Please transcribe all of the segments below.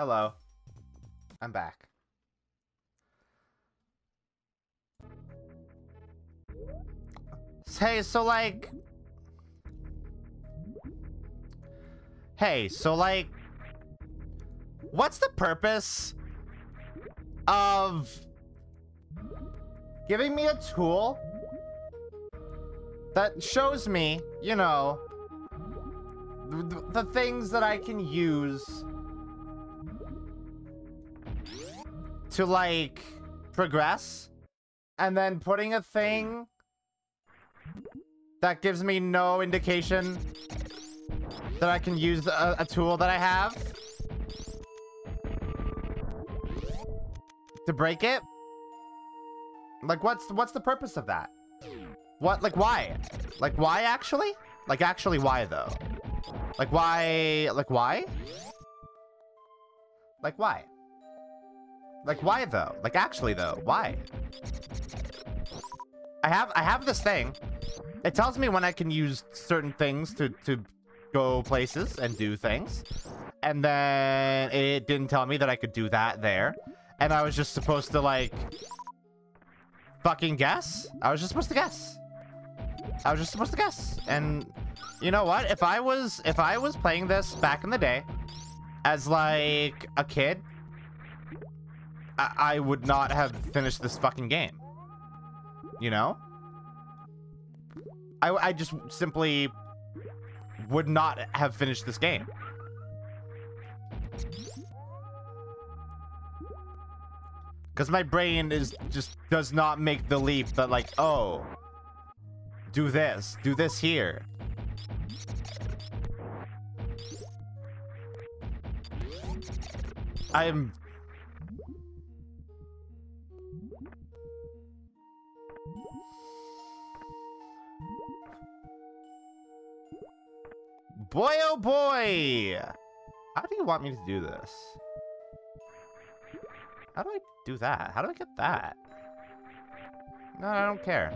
Hello. I'm back. Hey, so like... what's the purpose of giving me a tool that shows me, you know, the things that I can use to, like, progress, and then putting a thing that gives me no indication that I can use a tool that I have to break it? Like, what's the purpose of that? What, like, why? Like, why actually? Like, actually, why though? Like, why? Like, why? Like, why? Like, why though? Like, actually though, why? I have this thing. It tells me when I can use certain things to go places and do things. And then it didn't tell me that I could do that there. And I was just supposed to, like, fucking guess. I was just supposed to guess. I was just supposed to guess. And you know what? If I was playing this back in the day as, like, a kid, I would not have finished this fucking game. You know? I just simply would not have finished this game. Because my brain is just does not make the leap that, like, oh, do this here. I'm... Boy, oh boy! How do you want me to do this? How do I do that? How do I get that? No, I don't care.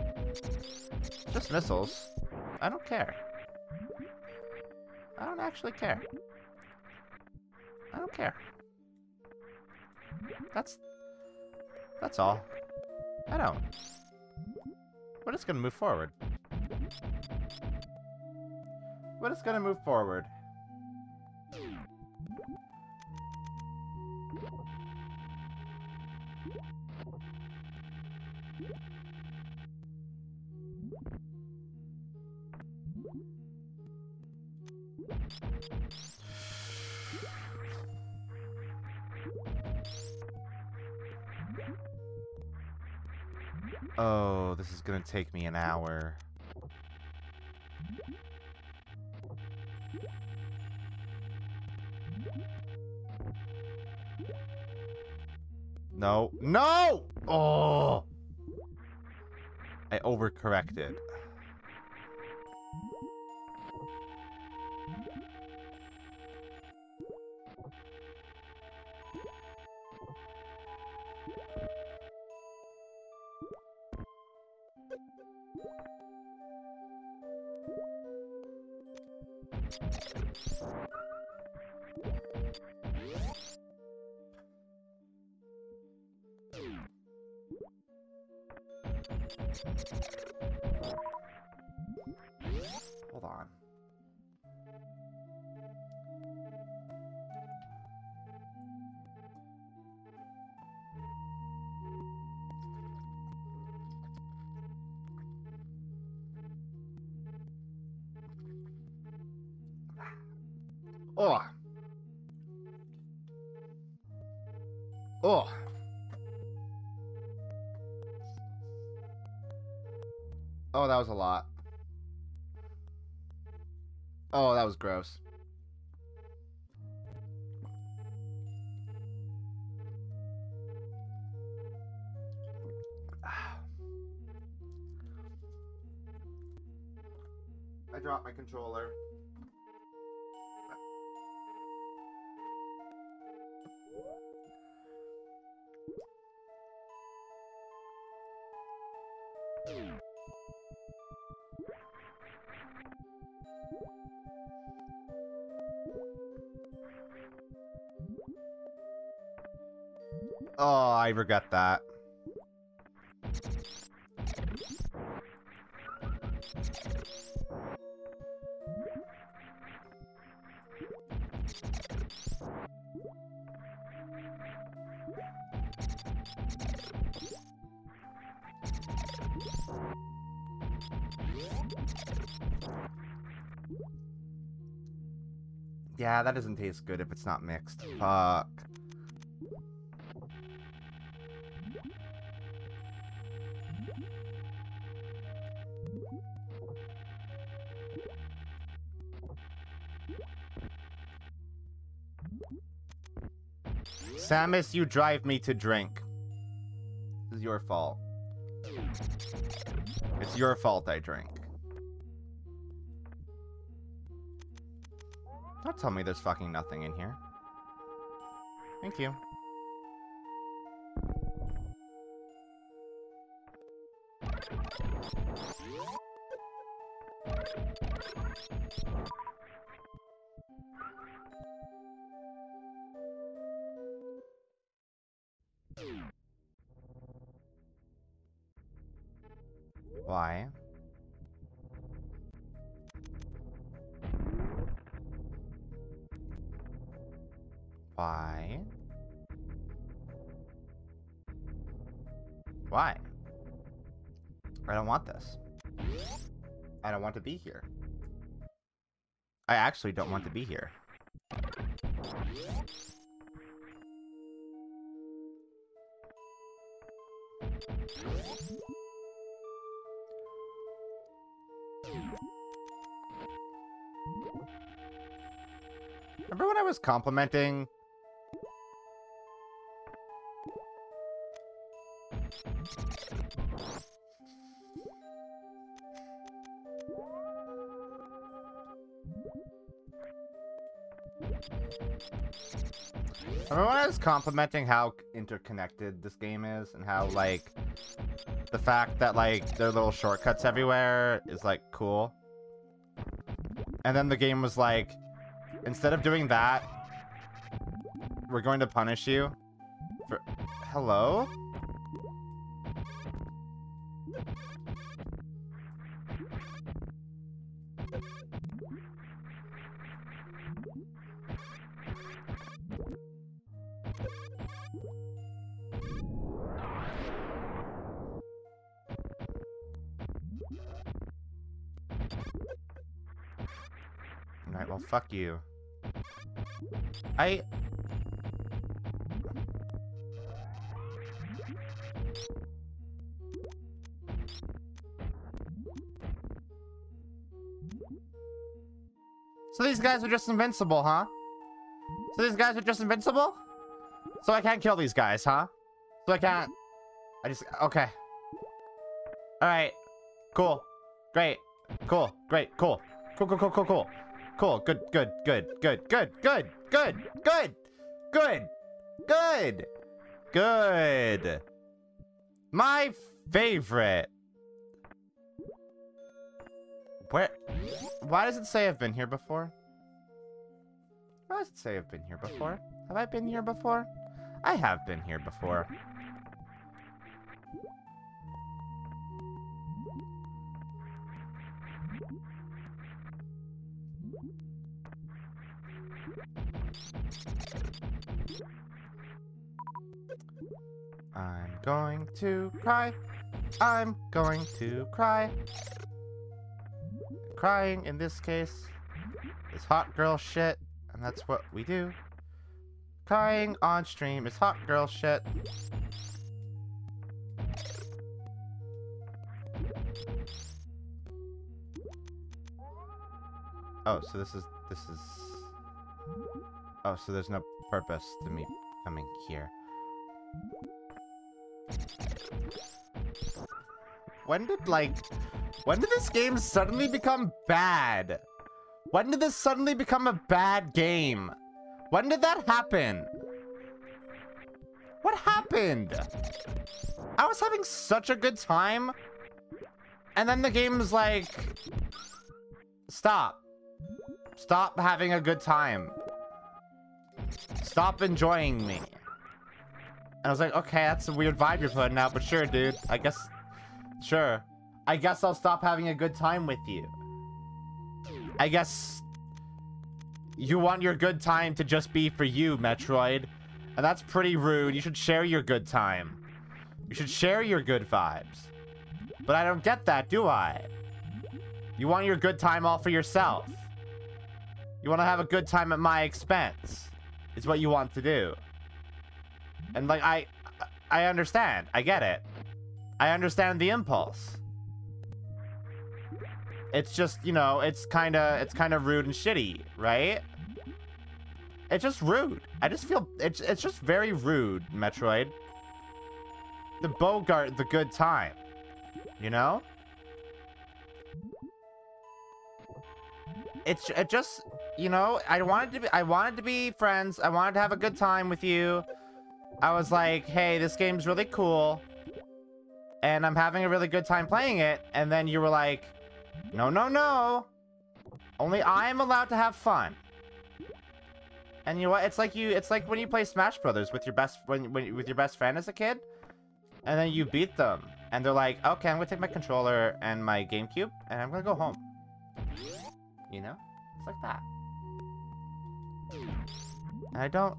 Just missiles. I don't care. I don't actually care. I don't care. That's all. I don't. We're just gonna move forward. But it's gonna move forward. Oh, this is gonna take me an hour. No. No! Oh! I overcorrected. Hold on. Oh. Oh. Oh, that was a lot. Oh, that was gross. I dropped my controller. Oh, I regret that. Yeah, that doesn't taste good if it's not mixed. Fuck. Samus, you drive me to drink. It's your fault. It's your fault I drink. Don't tell me there's fucking nothing in here. Thank you. Why? Why? Why? I don't want this. I don't want to be here. I actually don't want to be here. Remember when I was complimenting? Remember when I was complimenting how interconnected this game is and how, like, the fact that, like, there are little shortcuts everywhere is, like, cool? And then the game was like, instead of doing that, we're going to punish you for... Hello? Alright, well, fuck you. So these guys are just invincible, huh? So these guys are just invincible? So I can't kill these guys, huh? So I can't... I just... Okay. Alright. Cool. Great. Cool. Great. Cool. Cool, cool, cool, cool, cool. Cool. Good, good, good, good, good, good, good, good, good, good, good. My favorite. Where? Why does it say I've been here before? Why does it say I've been here before? Have I been here before? I have been here before. I'm going to cry. I'm going to cry. Crying, in this case, is hot girl shit, and that's what we do. Crying on stream is hot girl shit. Oh, so this is... Oh, so there's no purpose to me coming here. When did this game suddenly become bad? When did this suddenly become a bad game? When did that happen? What happened? I was having such a good time, and then the game's like, stop. Stop having a good time. Stop enjoying me. I was like, okay, that's a weird vibe you're putting out, but sure, dude. I guess... Sure. I guess I'll stop having a good time with you. I guess... You want your good time to just be for you, Metroid. And that's pretty rude. You should share your good time. You should share your good vibes. But I don't get that, do I? You want your good time all for yourself. You want to have a good time at my expense. Is what you want to do. And like, I understand. I get it. I understand the impulse. It's just, you know, it's kind of rude and shitty, right? It's just rude. I just feel it's just very rude, Metroid. The Bogart, the good time, you know? It just, you know, I wanted to be friends. I wanted to have a good time with you. I was like, hey, this game's really cool. And I'm having a really good time playing it. And then you were like, no, no, no. Only I'm allowed to have fun. And you know what? It's like when you play Smash Brothers with your best friend as a kid. And then you beat them. And they're like, okay, I'm gonna take my controller and my GameCube. And I'm gonna go home. You know? It's like that. And I get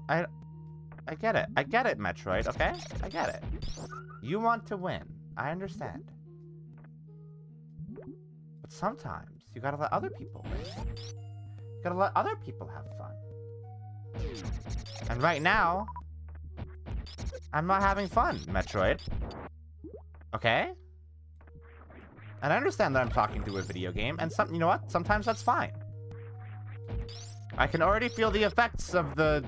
it. I get it, Metroid, okay? I get it. You want to win. I understand. But sometimes, you gotta let other people win. You gotta let other people have fun. And right now, I'm not having fun, Metroid. Okay? And I understand that I'm talking to a video game, and you know what? Sometimes that's fine. I can already feel the effects of the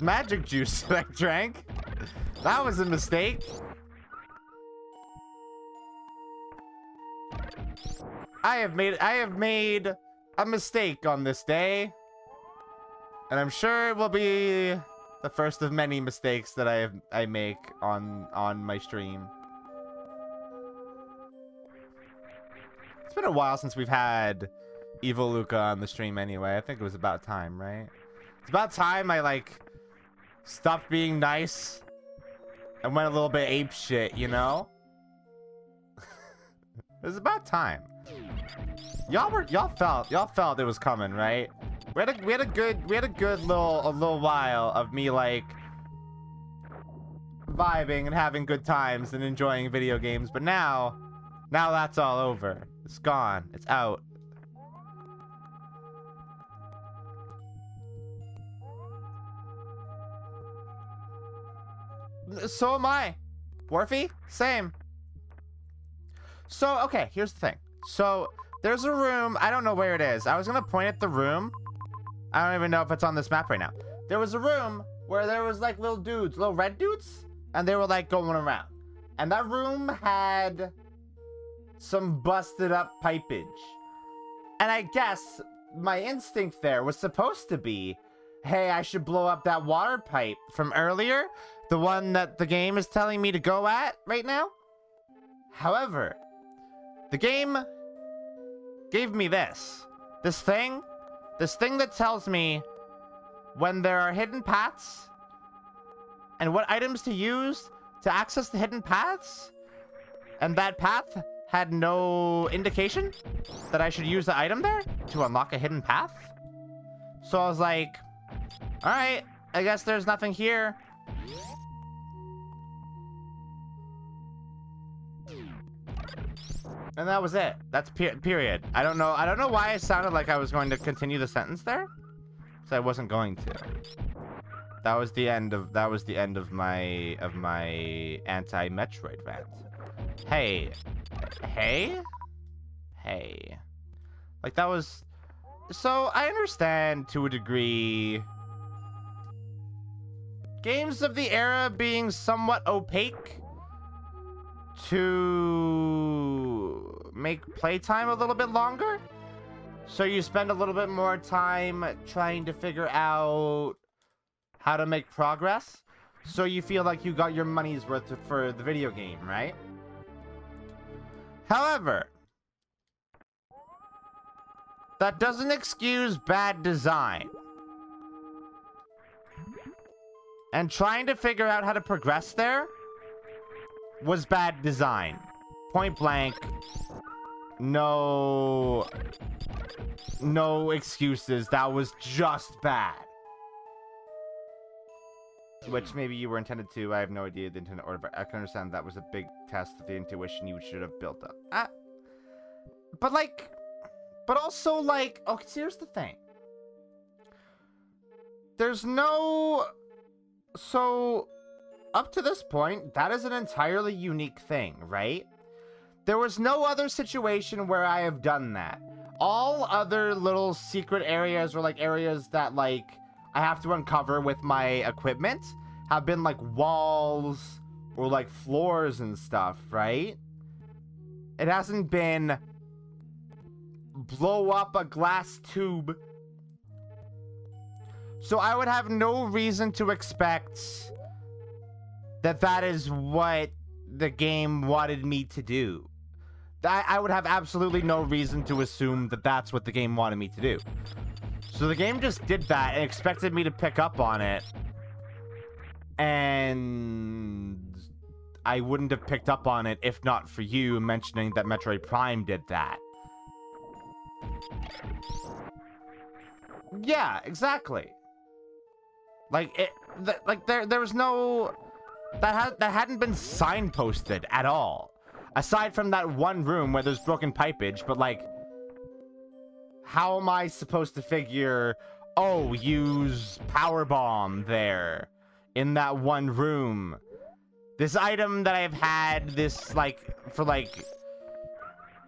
magic juice that I drank. That was a mistake. I have made a mistake on this day. And I'm sure it will be the first of many mistakes that I make on my stream. It's been a while since we've had Evil Luka on the stream anyway. I think it was about time, right? It's about time I, like, stopped being nice and went a little bit apeshit, you know? It was about time. Y'all felt it was coming, right? We had a good little while of me, like, vibing and having good times and enjoying video games, but now that's all over. It's gone. It's out. So am I. Worfy? Same. So, okay, here's the thing. So, there's a room. I don't know where it is. I was going to point at the room. I don't even know if it's on this map right now. There was a room where there was, like, little dudes. Little red dudes. And they were, like, going around. And that room had some busted up pipage. And I guess my instinct there was supposed to be, hey, I should blow up that water pipe from earlier. The one that the game is telling me to go at right now. However, the game gave me this. This thing that tells me when there are hidden paths and what items to use to access the hidden paths. And that path had no indication that I should use the item there to unlock a hidden path. So I was like, all right, I guess there's nothing here. And that was it. That's period. I don't know why it sounded like I was going to continue the sentence there. So I wasn't going to. That was the end of my anti-Metroid rant. Hey. Like, that was... So I understand to a degree games of the era being somewhat opaque to make playtime a little bit longer. So you spend a little bit more time trying to figure out how to make progress. So you feel like you got your money's worth for the video game, right? However, that doesn't excuse bad design. And trying to figure out how to progress there was bad design. Point blank. No excuses. That was just bad. Which maybe you were intended to. I have no idea the intended order, but I can understand that was a big test of the intuition you should have built up. But also, oh, here's the thing. There's no... So, up to this point, that is an entirely unique thing, right? There was no other situation where I have done that. All other little secret areas or, like, areas that, like, I have to uncover with my equipment have been, like, walls or, like, floors and stuff, right? It hasn't been blow up a glass tube. So I would have no reason to expect that that is what the game wanted me to do. I would have absolutely no reason to assume that that's what the game wanted me to do. So the game just did that and expected me to pick up on it. And I wouldn't have picked up on it if not for you mentioning that Metroid Prime did that. Yeah, exactly. Like there was no that hadn't been signposted at all, aside from that one room where there's broken pipage. But like, how am I supposed to figure? Oh, use power bomb there in that one room. This item that I've had this like for like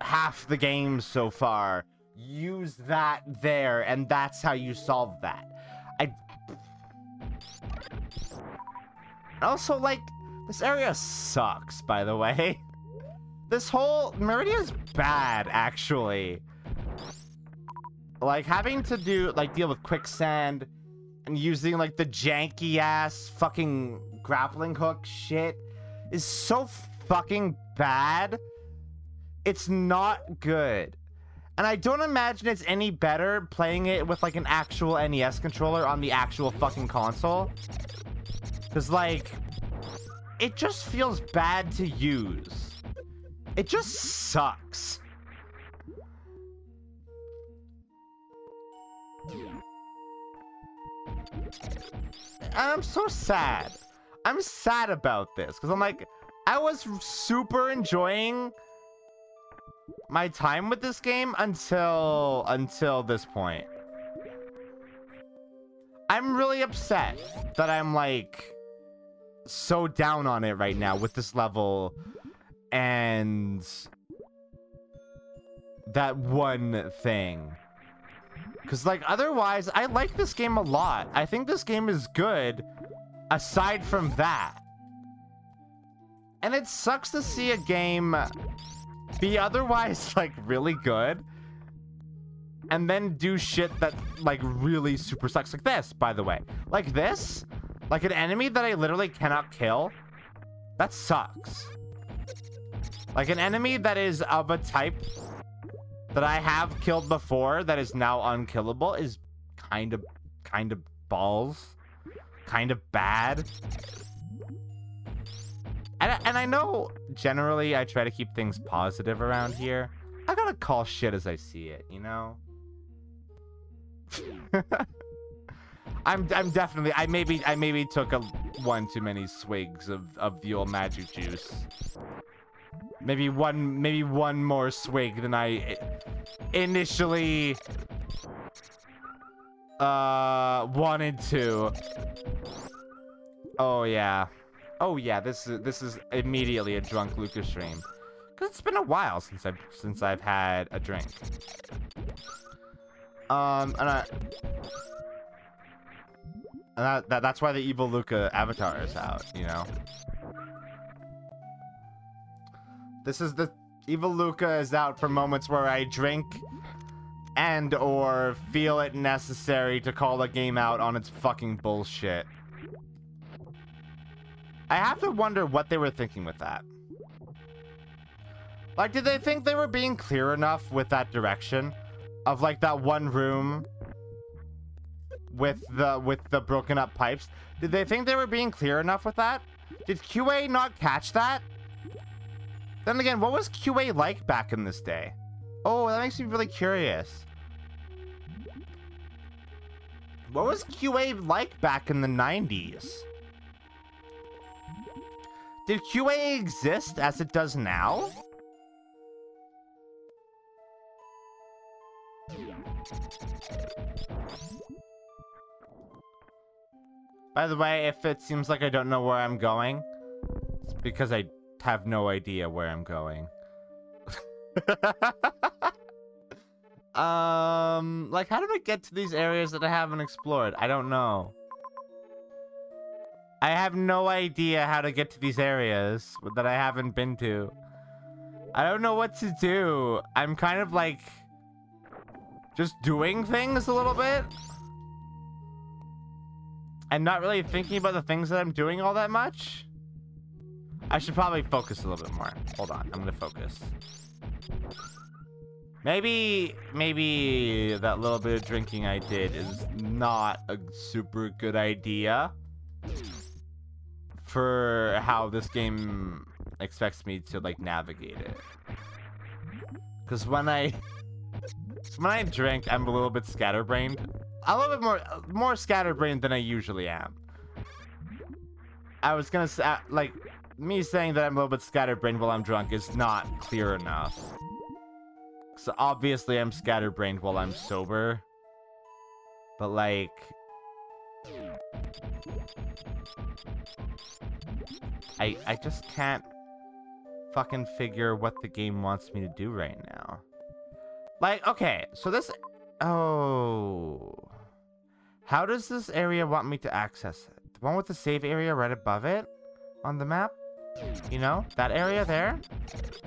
half the game so far. Use that there, and that's how you solve that. Also, like, this area sucks, by the way. This whole... Maridia's bad, actually. Like, having to do... Like, deal with quicksand and using, like, the janky-ass fucking grappling hook shit is so fucking bad. It's not good. And I don't imagine it's any better playing it with, like, an actual NES controller on the actual fucking console. Because, like, it just feels bad to use. It just sucks. And I'm so sad. I'm sad about this. Because I'm like, I was super enjoying my time with this game until this point. I'm really upset that I'm like so down on it right now with this level and that one thing, because like otherwise I like this game a lot. I think this game is good aside from that, and it sucks to see a game be otherwise like really good and then do shit that like really super sucks. Like this, by the way, like this, like an enemy that I literally cannot kill. That sucks. Like an enemy that is of a type that I have killed before that is now unkillable is kind of balls, kind of bad. And I know, generally, I try to keep things positive around here. I gotta call shit as I see it, you know? I'm definitely... I maybe took one too many swigs of the old magic juice. Maybe one more swig than I initially wanted to. Oh, yeah. Oh yeah, this is immediately a drunk Luka stream, because it's been a while since I've had a drink. And that's why the Evil Luka avatar is out, you know. This is the Evil Luka is out for moments where I drink, and or feel it necessary to call a game out on its fucking bullshit. I have to wonder what they were thinking with that. Like, did they think they were being clear enough with that direction of, like, that one room with the broken up pipes. Did they think they were being clear enough with that? Did QA not catch that? Then again, what was QA like back in this day? Oh, that makes me really curious. What was QA like back in the 90s? Did QA exist as it does now? By the way, if it seems like I don't know where I'm going, it's because I have no idea where I'm going. Like, how do I get to these areas that I haven't explored? I don't know. I have no idea how to get to these areas that I haven't been to. I don't know what to do. I'm kind of like just doing things a little bit and not really thinking about the things that I'm doing all that much. I should probably focus a little bit more. Hold on, I'm gonna focus. Maybe that little bit of drinking I did is not a super good idea for how this game expects me to like navigate it. Because when I drink, I'm a little bit scatterbrained, a little bit more scatterbrained than I usually am. I was gonna say, like, me saying that I'm a little bit scatterbrained while I'm drunk is not clear enough. So obviously I'm scatterbrained while I'm sober, but like, I just can't fucking figure what the game wants me to do right now. Like, okay, so this, oh, how does this area want me to access it? The one with the save area right above it on the map, you know, that area there?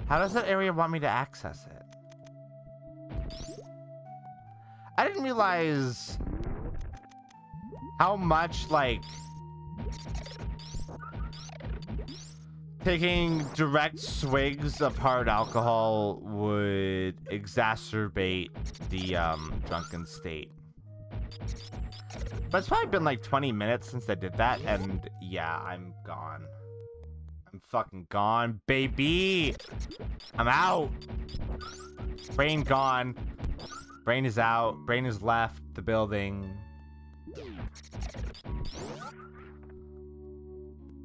How does that area want me to access it? I didn't realize how much, like, taking direct swigs of hard alcohol would exacerbate the drunken state. But it's probably been like 20 minutes since I did that, and yeah, I'm gone. I'm fucking gone, baby. I'm out. Brain gone. Brain is out. Brain has left the building.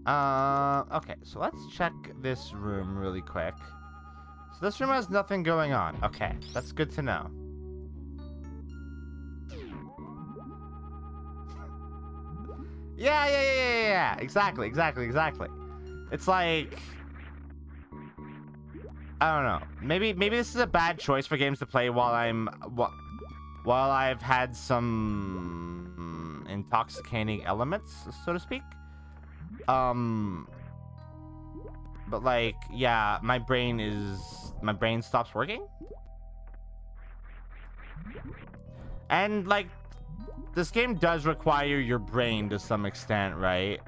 Okay, so let's check this room really quick. So this room has nothing going on. Okay, that's good to know. Yeah. Exactly. It's like, I don't know. Maybe this is a bad choice for games to play while I've had some intoxicating elements, so to speak. But like, yeah, my brain stops working, and like, this game does require your brain to some extent, right?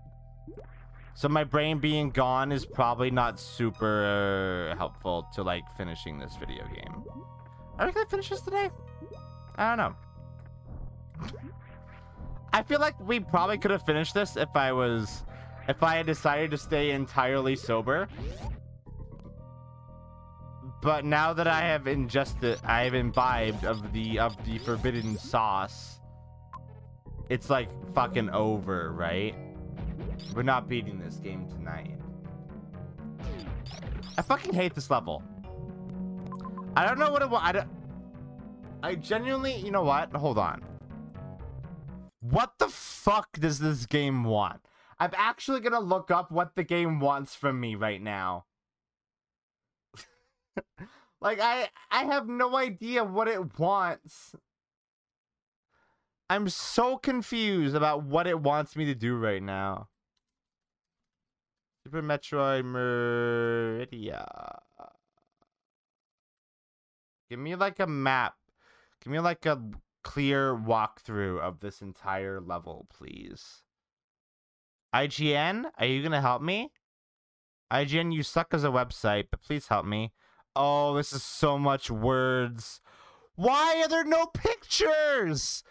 So my brain being gone is probably not super helpful to, like, finishing this video game. Are we gonna finish this today? I don't know. I feel like we probably could have finished this if I had decided to stay entirely sober. But now that I have ingested, I have imbibed of the forbidden sauce, it's like fucking over, right? We're not beating this game tonight. I fucking hate this level. I don't know what it was. I genuinely, you know what? Hold on. What the fuck does this game want? I'm actually gonna look up what the game wants from me right now. Like, I have no idea what it wants. I'm so confused about what it wants me to do right now. Super Metroid, Maridia. Give me like a map. Give me like a clear walkthrough of this entire level, please. IGN, are you gonna help me? IGN, you suck as a website, but please help me. Oh, this is so much words. Why are there no pictures?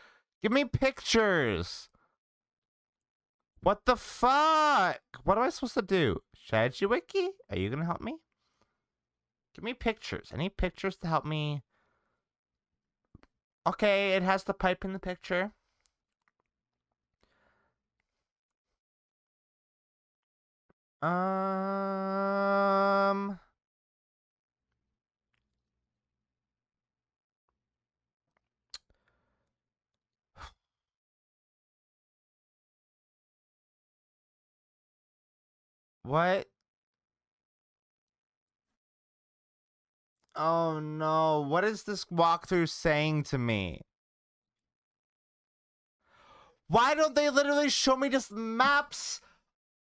Give me pictures. What the fuck? What am I supposed to do? Shajiwiki, are you gonna help me? Give me pictures. I need pictures to help me. Okay, it has the pipe in the picture. What? Oh no, what is this walkthrough saying to me? Why don't they literally show me just maps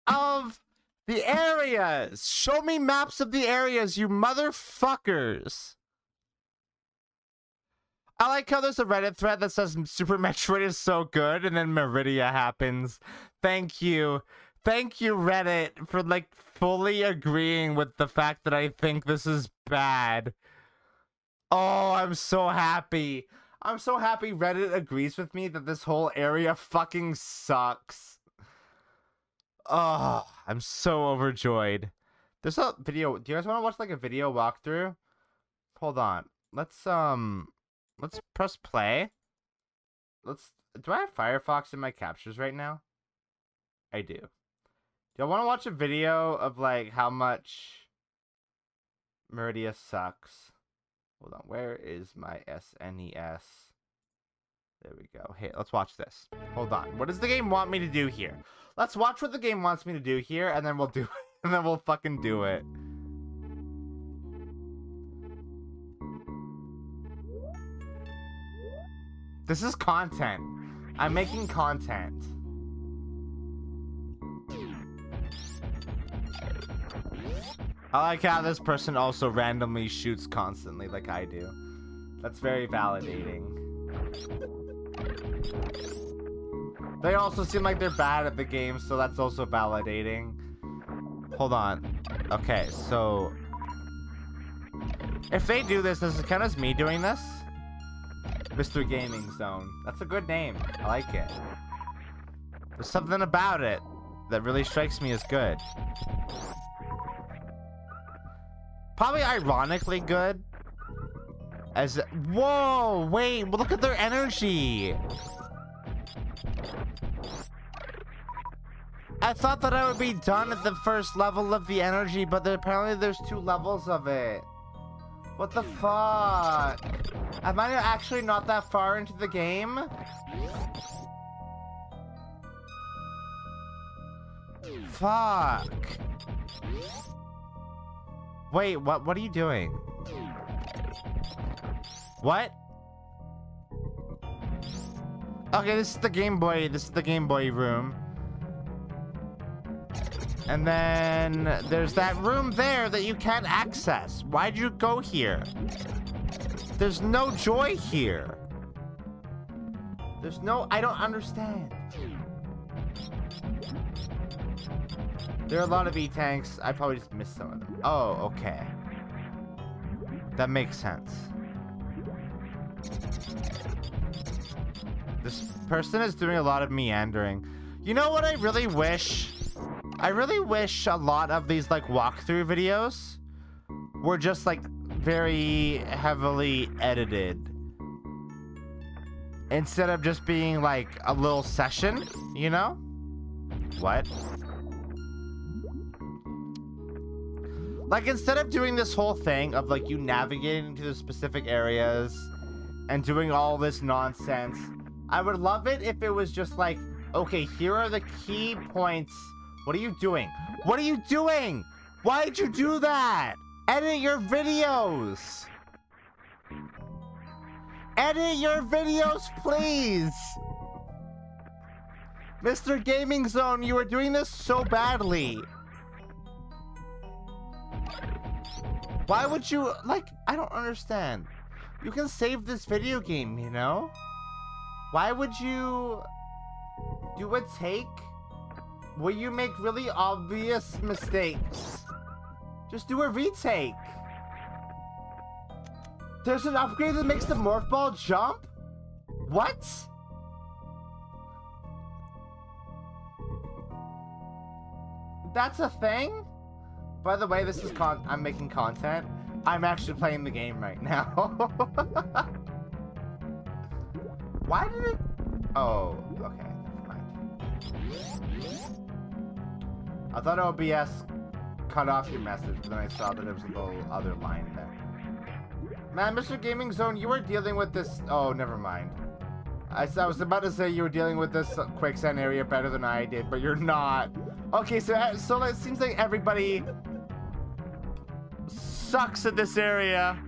of the areas? Show me maps of the areas, you motherfuckers. I like how there's a Reddit thread that says Super Metroid is so good, and then Maridia happens. Thank you. Thank you, Reddit, for, like, fully agreeing with the fact that I think this is bad. Oh, I'm so happy. I'm so happy Reddit agrees with me that this whole area fucking sucks. Oh, I'm so overjoyed. There's a video. Do you guys want to watch, like, a video walkthrough? Hold on. Let's press play. Do I have Firefox in my captures right now? I do. Do I want to watch a video of, like, how much Maridia sucks? Hold on, where is my SNES? There we go. Hey, let's watch this. Hold on. What does the game want me to do here? Let's watch what the game wants me to do here, and then we'll do it. And then we'll fucking do it. This is content. I'm making content. I like how this person also randomly shoots constantly like I do. That's very validating. They also seem like they're bad at the game, so that's also validating. Hold on. Okay, so... if they do this, does it count as me doing this? Mr. Gaming Zone. That's a good name. I like it. There's something about it that really strikes me as good. Probably ironically good. As whoa, wait, look at their energy. I thought that I would be done at the first level of the energy, but apparently there's 2 levels of it. What the fuck? Am I actually not that far into the game? Fuck. Wait, what are you doing? What? Okay, this is the Game Boy. This is the Game Boy room. And then there's that room there that you can't access. Why'd you go here? There's no joy here. There's no... I don't understand. There are a lot of E-tanks. I probably just missed some of them. Oh, okay. That makes sense. This person is doing a lot of meandering. You know what I really wish? I really wish a lot of these, like, walkthrough videos were just, like, very heavily edited. Instead of just being, like, a little session, you know? What? Like, instead of doing this whole thing of, like, you navigating to the specific areas and doing all this nonsense, I would love it if it was just like, okay, here are the key points. What are you doing? What are you doing? Why'd you do that? Edit your videos. Edit your videos, please. Mr. Gaming Zone, you are doing this so badly. Why would you, like, I don't understand. You can save this video game, you know? Why would you do a take where you make really obvious mistakes? Just do a retake. There's an upgrade that makes the morph ball jump? What? that's a thing? By the way, this is I'm making content. I'm actually playing the game right now. Why did it... Oh, okay. Never mind. I thought OBS cut off your message, but then I saw that there was a little other line there. Man, Mr. Gaming Zone, you were dealing with this... Oh, never mind. I was about to say you were dealing with this quicksand area better than I did, but you're not. Okay, so it seems like everybody sucks at this area.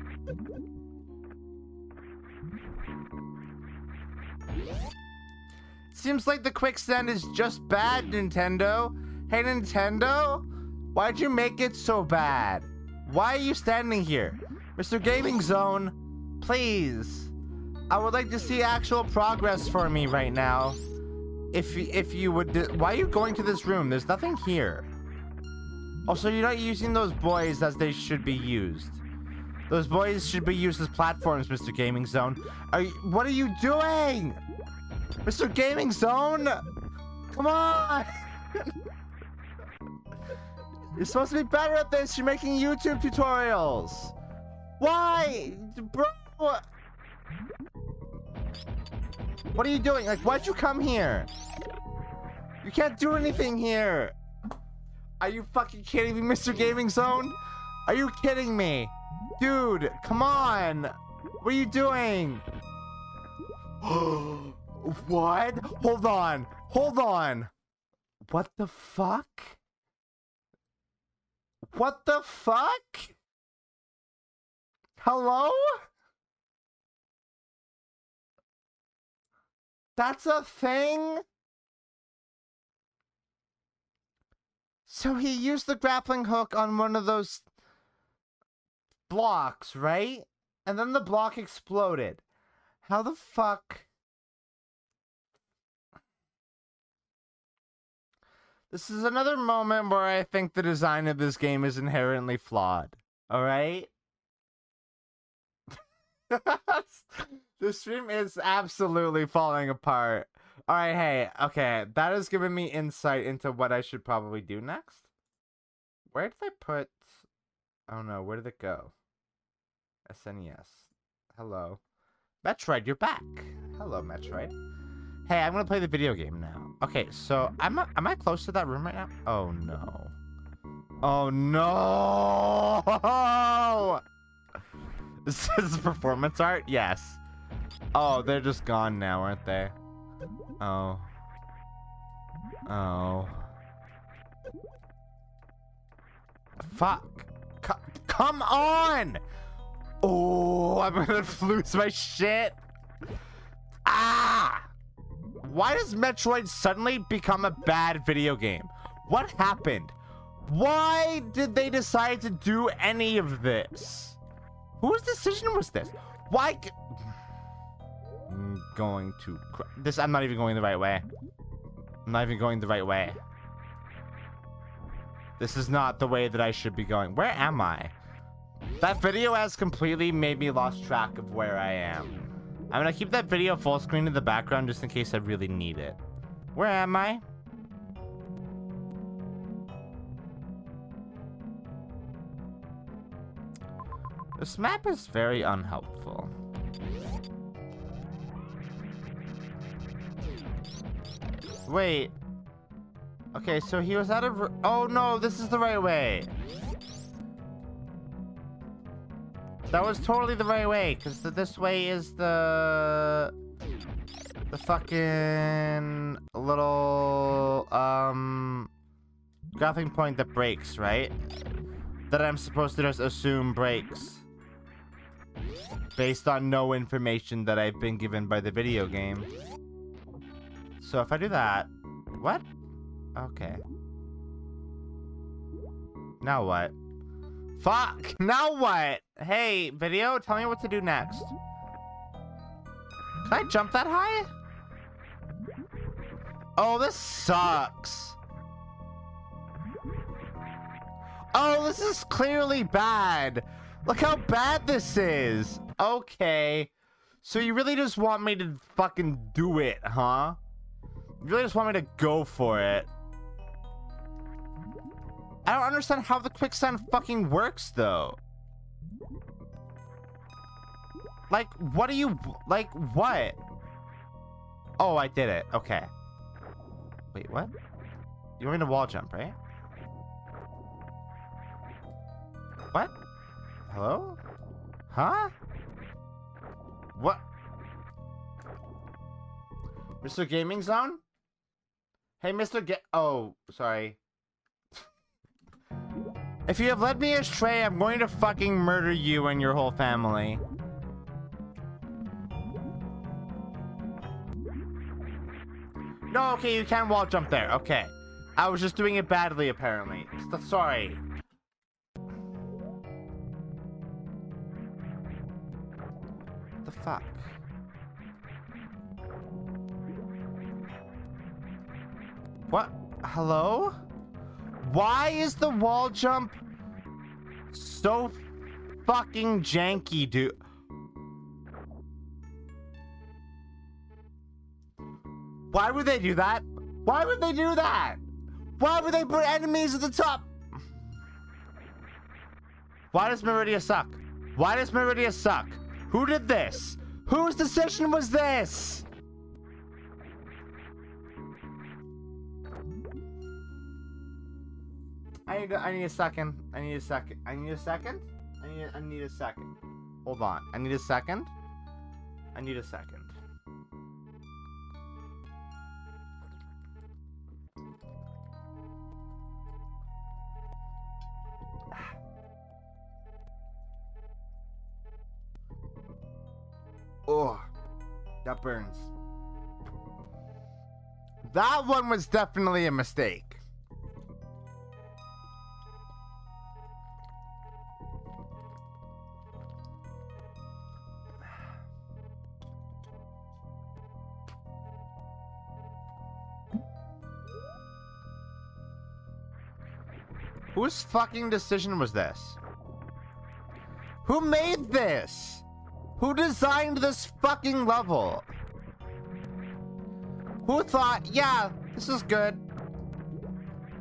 Seems like the quicksand is just bad, Nintendo. Hey, Nintendo, why'd you make it so bad? Why are you standing here? Mr. Gaming Zone, please. I would like to see actual progress for me right now. If you would... Why are you going to this room? There's nothing here. Also, you're not using those boys as they should be used. Those boys should be used as platforms, Mr. Gaming Zone. What are you doing? Mr. Gaming Zone? Come on! You're supposed to be better at this. You're making YouTube tutorials. Why? Bro... What are you doing? Like, why'd you come here? You can't do anything here. Are you fucking kidding me, Mr. Gaming Zone? Are you kidding me? Dude, come on. What are you doing? What? Hold on. Hold on. What the fuck? What the fuck? Hello? That's a thing? So he used the grappling hook on one of those blocks, right? And then the block exploded. How the fuck? This is another moment where I think the design of this game is inherently flawed. Alright? The stream is absolutely falling apart. All right, hey, okay, that has given me insight into what I should probably do next. Where did I put... Oh no, where did it go? SNES. Hello. Metroid, you're back. Hello, Metroid. Hey, I'm gonna play the video game now. Okay, so am I close to that room right now? Oh no. Oh no! This is performance art? Yes. Oh, they're just gone now, aren't they? Oh. Oh. Fuck. Come on! Oh, I'm gonna lose my shit. Ah! Why does Metroid suddenly become a bad video game? What happened? Why did they decide to do any of this? Whose decision was this? Why? I'm going to this. I'm not even going the right way. I'm not even going the right way. This is not the way that I should be going. Where am I? That video has completely made me lost track of where I am. I'm gonna keep that video full screen in the background just in case I really need it. Where am I? This map is very unhelpful. Wait. Okay, so he was out of... Oh no, this is the right way. That was totally the right way, because this way is the fucking little grappling point that breaks, right? That I'm supposed to just assume breaks. Based on no information that I've been given by the video game. So if I do that... What? Okay. Now what? Fuck! Now what? Hey, video, tell me what to do next. Can I jump that high? Oh, this sucks. Oh, this is clearly bad. Look how bad this is. Okay. So you really just want me to fucking do it, huh? You really just want me to go for it. I don't understand how the quicksand fucking works, though. Like, what do you... Like, what? Oh, I did it. Okay. Wait, what? You want me to wall jump, right? What? Hello? Huh? What? Mr. Gaming Zone? Hey, Mr. Oh, sorry. If you have led me astray, I'm going to fucking murder you and your whole family. No, okay, you can wall jump there. Okay. I was just doing it badly, apparently. Sorry. The fuck? What? Hello? Why is the wall jump so fucking janky, dude? Why would they do that? Why would they do that? Why would they put enemies at the top? Why does Maridia suck? Why does Maridia suck? Who did this? Whose decision was this? I need a second. Hold on. I need a second. Oh, that burns. That one was definitely a mistake. Whose fucking decision was this? Who made this? Who designed this fucking level? Who thought, yeah, this is good?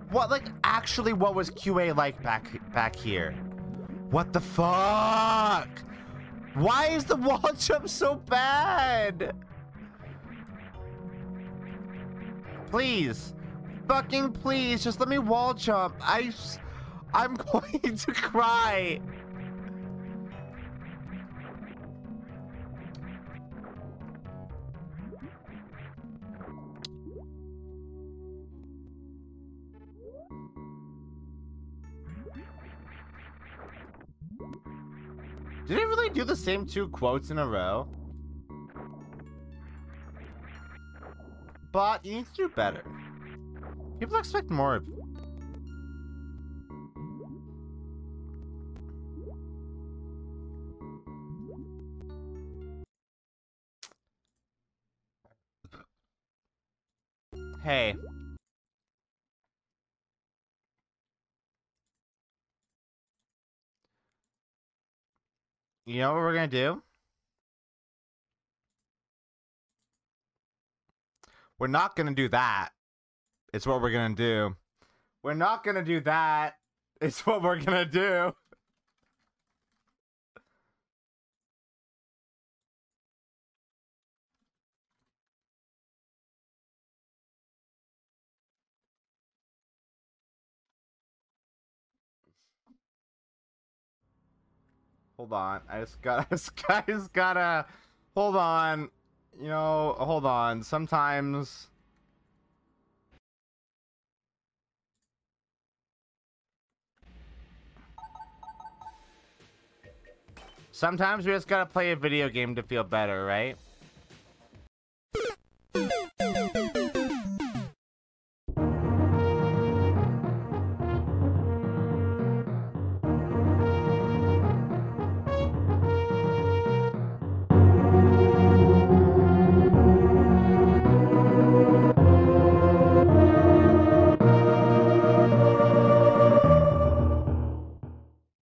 What, like, actually, what was QA like back here? What the fuck? Why is the wall jump so bad? Please. Fucking please, just let me wall jump. I'm going to cry. Did it really do the same two quotes in a row? But you need to do better. People expect more of you. Hey. You know what we're gonna do? We're not gonna do that. It's what we're gonna do. We're not gonna do that. It's what we're gonna do. Hold on. I just gotta hold on. You know, hold on. Sometimes. Sometimes we just gotta play a video game to feel better, right?